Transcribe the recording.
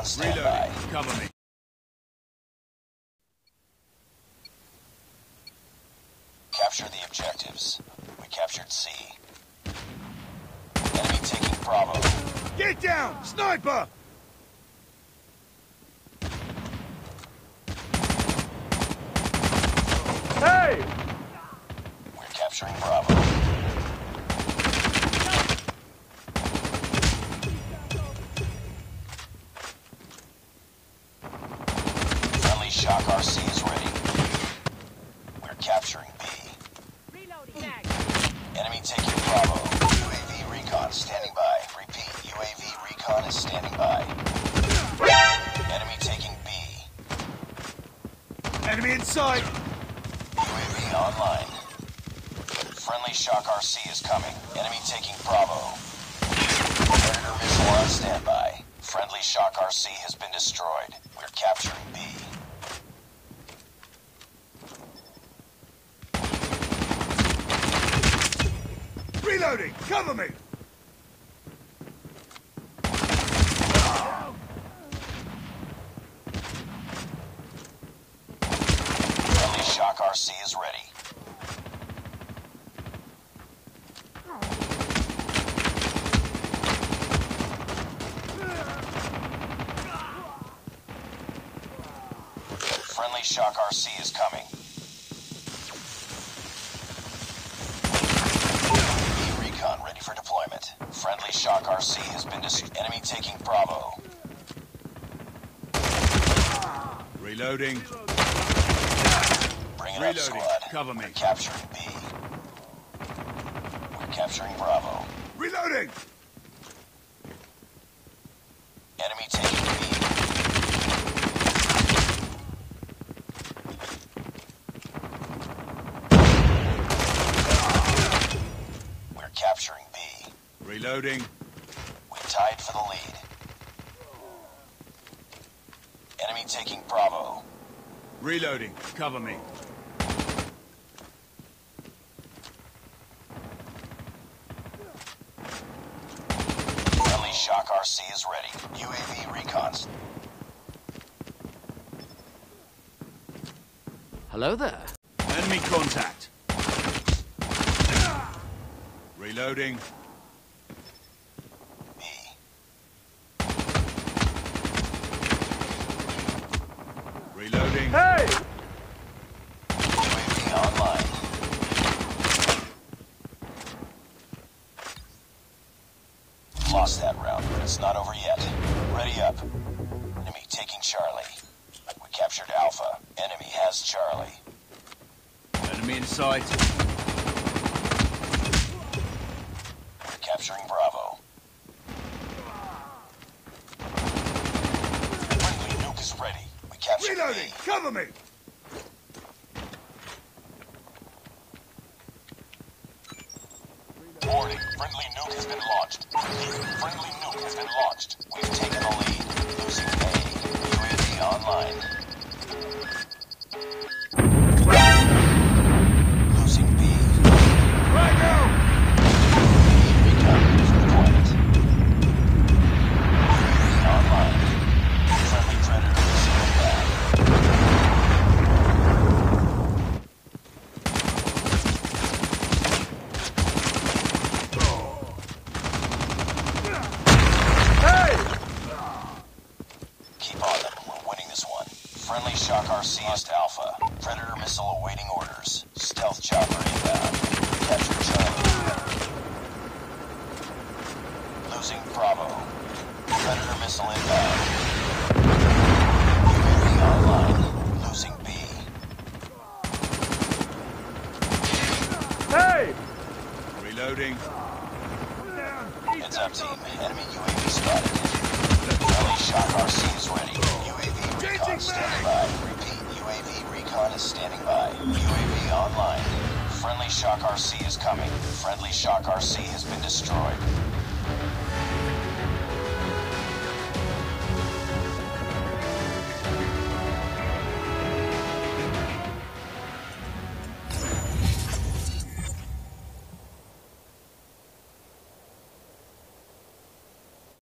on standby. Reloading. Cover me. Capture the objectives. We captured C. Enemy taking Bravo. Get down! Sniper! Hey! We're capturing Bravo. Friendly Shock RC is ready. We're capturing B. Reloading. Enemy taking Bravo. UAV recon standing by. Repeat, UAV recon is standing by. Enemy taking B. Enemy inside! Online. Friendly Shock RC is coming. Enemy taking Bravo. Predator missile on standby. Friendly Shock RC has been destroyed. We're capturing B. Reloading! Cover me! Shock RC is ready. Friendly Shock RC is coming. UAV recon ready for deployment. Friendly Shock RC has been destroyed. Enemy taking Bravo. Reloading. Reloading. Squad. Cover me. We're capturing B. We're capturing Bravo. Reloading! Enemy taking B. We're capturing B. Reloading. We tied for the lead. Enemy taking Bravo. Reloading. Cover me. Shock RC is ready. UAV recons. Hello there. Enemy contact. Reloading. B. Reloading. Hey! UAV online. Lost that round, but it's not over yet. Ready up. Enemy taking Charlie. We captured Alpha. Enemy has Charlie. Enemy in sight. We're capturing Bravo. Friendly nuke is ready. We captured Reloading! B. Cover me! Warning, friendly nuke has been launched. Friendly nuke has been launched. We've taken the lead. Losing A. UAV online. Losing B. Right now! UAV recon for deployment. UAV online. Friendly Predator missile down. Friendly Shock RC is Alpha. Predator missile awaiting orders. Stealth chopper inbound. Capture Charlie. Losing Bravo. Predator missile inbound. UAV online. Losing B. Hey! Reloading. Heads up, team. Enemy UAV spotted. Friendly Shock RC is ready. Standing by. Repeat, UAV recon is standing by. UAV online. Friendly Shock RC is coming. Friendly Shock RC has been destroyed.